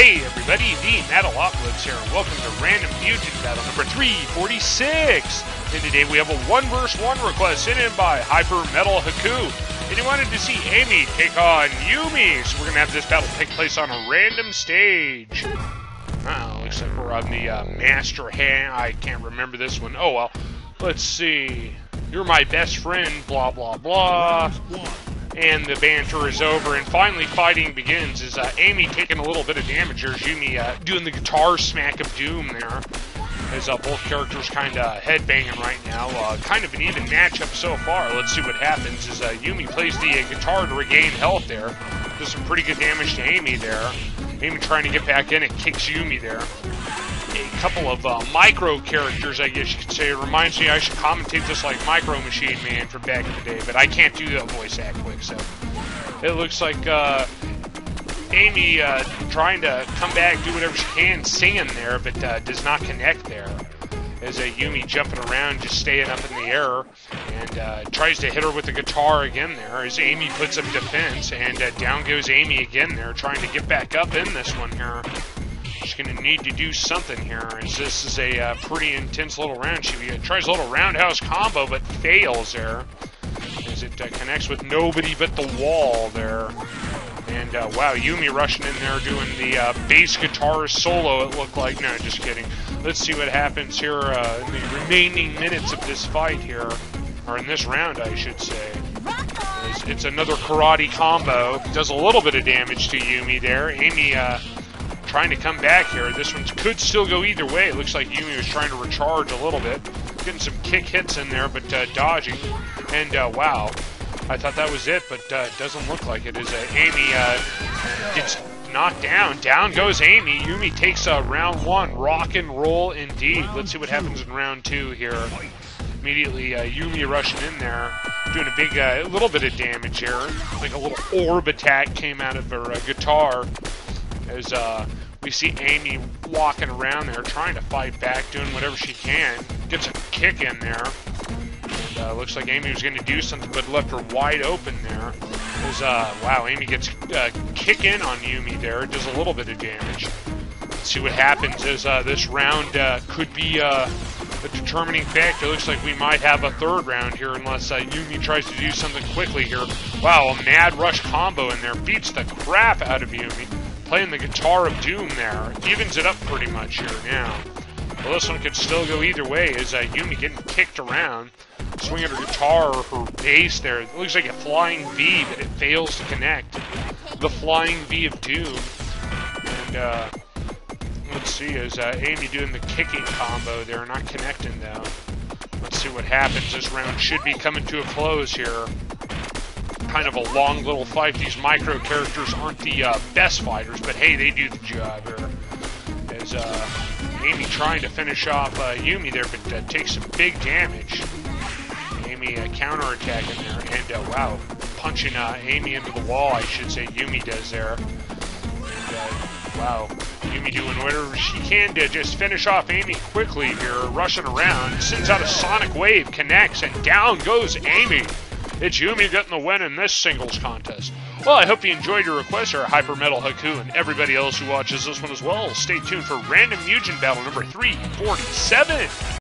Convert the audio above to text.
Hey everybody, TheMattalocalypse here, and welcome to Random Fusion Battle number 346! And today we have a 1v1 request sent in by Hyper Metal Haku, and he wanted to see Ami take on Yumi, so we're going to have this battle take place on a random stage. Looks like we're on the Master Hand. I can't remember this one. Oh well, let's see. You're my best friend, blah blah blah. And the banter is over, and finally fighting begins. Is Ami taking a little bit of damage? There's Yumi doing the guitar smack of doom there. As both characters kind of headbanging right now. Kind of an even matchup so far. Let's see what happens as Yumi plays the guitar to regain health there. Does some pretty good damage to Ami there. Ami trying to get back in, it kicks Yumi there. A couple of micro characters, I guess you could say. It reminds me I should commentate this like Micro Machine Man from back in the day, but I can't do that voice that quick, so... It looks like Ami trying to come back, do whatever she can, singing there, but does not connect there. As Yumi jumping around, just staying up in the air, and tries to hit her with the guitar again there, as Ami puts up defense, and down goes Ami again there, trying to get back up in this one here. She's going to need to do something here, as this is a pretty intense little round. She tries a little roundhouse combo, but fails there, as it connects with nobody but the wall there. And, wow, Yumi rushing in there doing the bass guitar solo, it looked like. No, just kidding. Let's see what happens here in the remaining minutes of this fight here. Or in this round, I should say. It's another karate combo. Does a little bit of damage to Yumi there. Ami trying to come back here. This one could still go either way. It looks like Yumi was trying to recharge a little bit. Getting some kick hits in there, but dodging. And, wow. I thought that was it, but doesn't look like it. As Ami gets knocked down. Down goes Ami. Yumi takes round one. Rock and roll indeed. Let's see what happens in round two here. Immediately, Yumi rushing in there, doing a big little bit of damage here. Like a little orb attack came out of her guitar. As we see Ami walking around there, trying to fight back, doing whatever she can. Gets a kick in there. Looks like Ami was going to do something, but left her wide open there. As, wow, Ami gets kick in on Yumi there. Does a little bit of damage. Let's see what happens as this round could be a determining factor. Looks like we might have a third round here unless Yumi tries to do something quickly here. Wow, a mad rush combo in there. Beats the crap out of Yumi. Playing the guitar of doom there. Evens it up pretty much here now. Well, this one could still go either way as Yumi getting kicked around. Swinging her guitar or her bass there. It looks like a flying V, but it fails to connect. The flying V of doom. And, let's see, is Ami doing the kicking combo there. Not connecting, though. Let's see what happens. This round should be coming to a close here. Kind of a long little fight. These micro characters aren't the best fighters, but hey, they do the job here. As Ami trying to finish off Yumi there, but takes some big damage. Ami counterattack in there, and wow, punching Ami into the wall, I should say, Yumi does there. And, wow, Yumi doing whatever she can to just finish off Ami quickly here, rushing around, sends out a sonic wave, connects, and down goes Ami. It's Yumi getting the win in this singles contest. Well, I hope you enjoyed your request, our Hyper Metal Haku, and everybody else who watches this one as well. Stay tuned for Random Mugen Battle number 347.